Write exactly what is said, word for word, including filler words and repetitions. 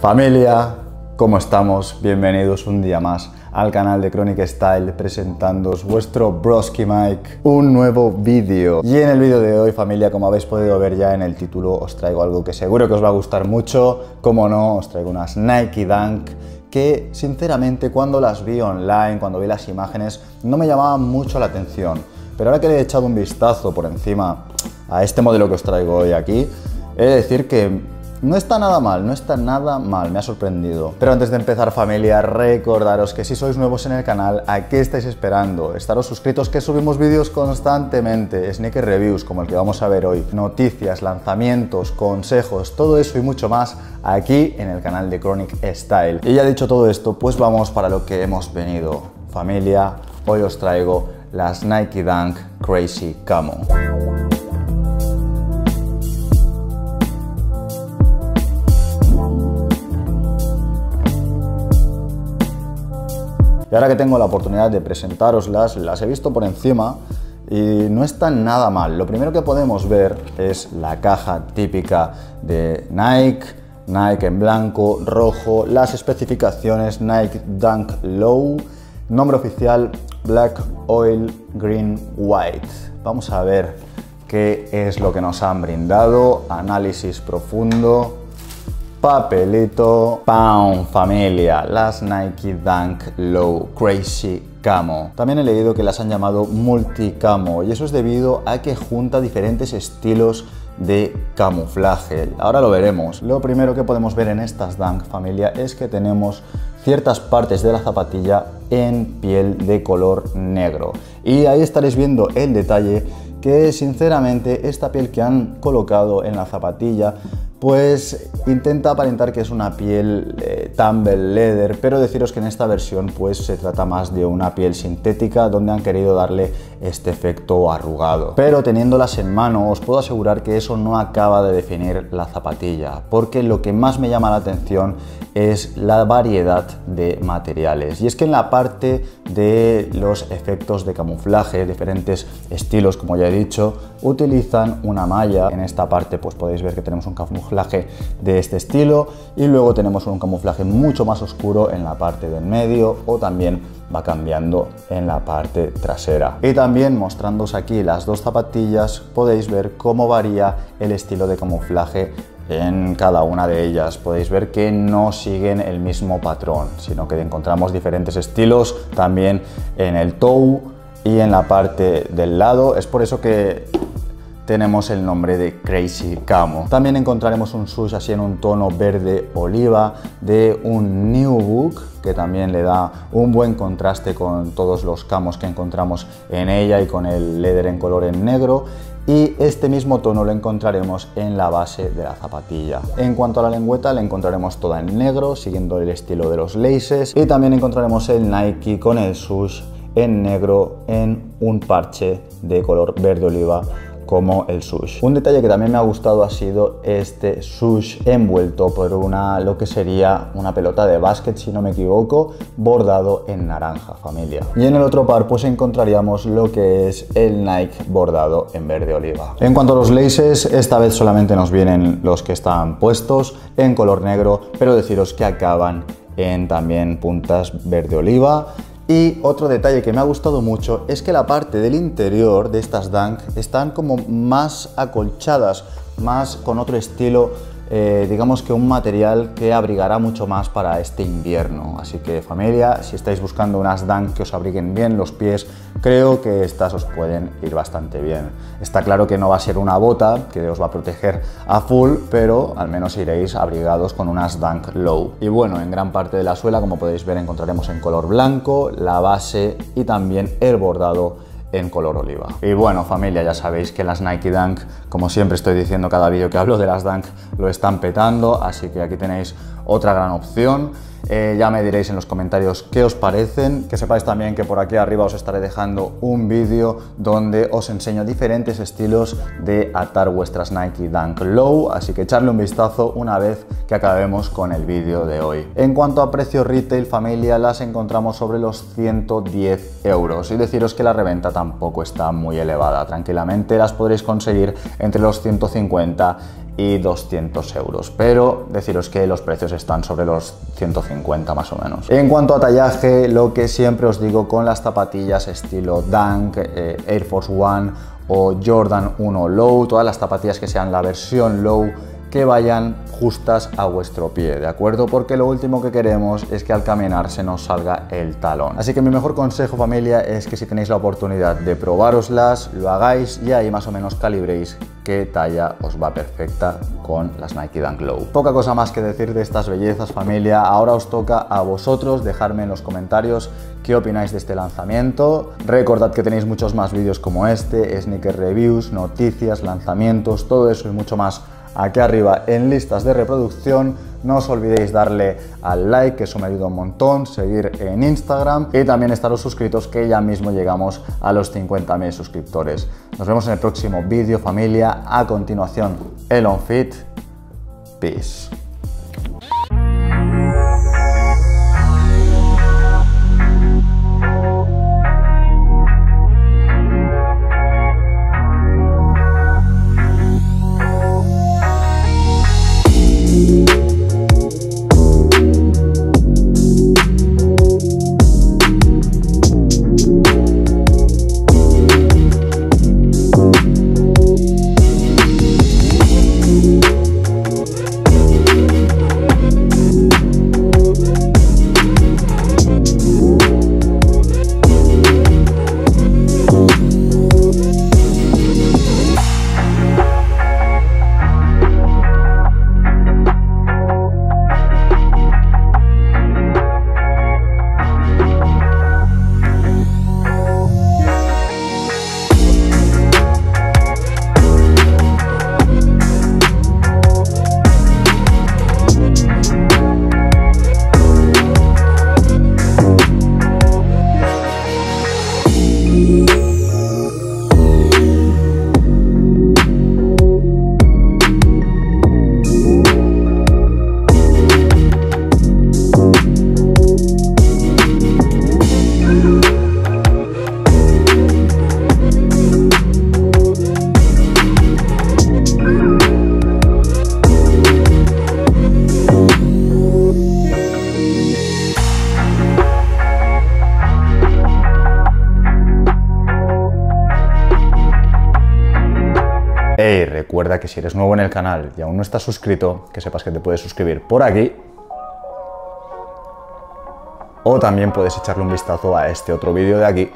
Familia, ¿cómo estamos? Bienvenidos un día más al canal de Kronick Style, presentándoos vuestro broski Mike, un nuevo vídeo. Y en el vídeo de hoy, familia, como habéis podido ver ya en el título, os traigo algo que seguro que os va a gustar mucho. Como no, os traigo unas Nike Dunk que, sinceramente, cuando las vi online, cuando vi las imágenes, no me llamaban mucho la atención. Pero ahora que le he echado un vistazo por encima a este modelo que os traigo hoy aquí, he de decir que no está nada mal, no está nada mal, me ha sorprendido. Pero antes de empezar, familia, recordaros que si sois nuevos en el canal, ¿a qué estáis esperando? Estaros suscritos, que subimos vídeos constantemente, sneaker reviews como el que vamos a ver hoy, noticias, lanzamientos, consejos, todo eso y mucho más aquí en el canal de Kronick Style. Y ya dicho todo esto, pues vamos para lo que hemos venido. Familia, hoy os traigo las Nike Dunk Crazy Camo. Y ahora que tengo la oportunidad de presentaroslas, las he visto por encima y no están nada mal. Lo primero que podemos ver es la caja típica de Nike, Nike en blanco, rojo, las especificaciones Nike Dunk Low, nombre oficial Black Oil Green White. Vamos a ver qué es lo que nos han brindado, análisis profundo. Papelito, ¡pam! Familia, las Nike Dunk Low Crazy Camo. También he leído que las han llamado Multicamo y eso es debido a que junta diferentes estilos de camuflaje. Ahora lo veremos. Lo primero que podemos ver en estas Dunk, familia, es que tenemos ciertas partes de la zapatilla en piel de color negro. Y ahí estaréis viendo el detalle que, sinceramente, esta piel que han colocado en la zapatilla pues intenta aparentar que es una piel eh, tumble leather, pero deciros que en esta versión pues se trata más de una piel sintética donde han querido darle este efecto arrugado. Pero teniéndolas en mano os puedo asegurar que eso no acaba de definir la zapatilla, porque lo que más me llama la atención es la variedad de materiales. Y es que en la parte de los efectos de camuflaje, diferentes estilos, como ya he dicho, utilizan una malla. En esta parte pues podéis ver que tenemos un camuflaje de este estilo y luego tenemos un camuflaje mucho más oscuro en la parte del medio, o también va cambiando en la parte trasera. Y también, mostrándoos aquí las dos zapatillas, podéis ver cómo varía el estilo de camuflaje en cada una de ellas. Podéis ver que no siguen el mismo patrón, sino que encontramos diferentes estilos también en el toe y en la parte del lado. Es por eso que tenemos el nombre de Crazy Camo. También encontraremos un swoosh así en un tono verde oliva de un New Book, que también le da un buen contraste con todos los camos que encontramos en ella y con el leather en color en negro. Y este mismo tono lo encontraremos en la base de la zapatilla. En cuanto a la lengüeta, la encontraremos toda en negro, siguiendo el estilo de los laces. Y también encontraremos el Nike con el swoosh en negro en un parche de color verde oliva como el swoosh. Un detalle que también me ha gustado ha sido este swoosh envuelto por una, lo que sería una pelota de básquet, si no me equivoco, bordado en naranja, familia. Y en el otro par pues encontraríamos lo que es el Nike bordado en verde oliva. En cuanto a los laces, esta vez solamente nos vienen los que están puestos en color negro, pero deciros que acaban en también puntas verde oliva. Y otro detalle que me ha gustado mucho es que la parte del interior de estas Dunk están como más acolchadas, más con otro estilo, eh, digamos que un material que abrigará mucho más para este invierno. Así que, familia, si estáis buscando unas Dunk que os abriguen bien los pies, creo que estas os pueden ir bastante bien. Está claro que no va a ser una bota que os va a proteger a full, pero al menos iréis abrigados con unas Dunk Low. Y bueno, en gran parte de la suela, como podéis ver, encontraremos en color blanco la base y también el bordado en color oliva. Y bueno, familia, ya sabéis que las Nike Dunk, como siempre estoy diciendo cada vídeo que hablo de las Dunk, lo están petando, así que aquí tenéis otra gran opción. Eh, ya me diréis en los comentarios qué os parecen. Que sepáis también que por aquí arriba os estaré dejando un vídeo donde os enseño diferentes estilos de atar vuestras Nike Dunk Low, así que echarle un vistazo una vez que acabemos con el vídeo de hoy. En cuanto a precio retail, familia, las encontramos sobre los ciento diez euros, y deciros que la reventa tampoco está muy elevada. Tranquilamente las podréis conseguir entre los ciento cincuenta y doscientos euros, pero deciros que los precios están sobre los ciento cincuenta más o menos. En cuanto a tallaje, lo que siempre os digo con las zapatillas estilo Dunk, eh, Air Force One o Jordan uno Low, todas las zapatillas que sean la versión Low, que vayan justas a vuestro pie, ¿de acuerdo? Porque lo último que queremos es que al caminar se nos salga el talón. Así que mi mejor consejo, familia, es que si tenéis la oportunidad de probároslas, lo hagáis y ahí más o menos calibréis qué talla os va perfecta con las Nike Dunk Low. Poca cosa más que decir de estas bellezas, familia. Ahora os toca a vosotros dejarme en los comentarios qué opináis de este lanzamiento. Recordad que tenéis muchos más vídeos como este, sneaker reviews, noticias, lanzamientos, todo eso y mucho más aquí arriba en listas de reproducción. No os olvidéis darle al like, que eso me ayuda un montón, seguir en Instagram y también estaros suscritos, que ya mismo llegamos a los cincuenta mil suscriptores. Nos vemos en el próximo vídeo, familia. A continuación, Elon Fit. Peace. Hey, recuerda que si eres nuevo en el canal y aún no estás suscrito, que sepas que te puedes suscribir por aquí. O también puedes echarle un vistazo a este otro vídeo de aquí.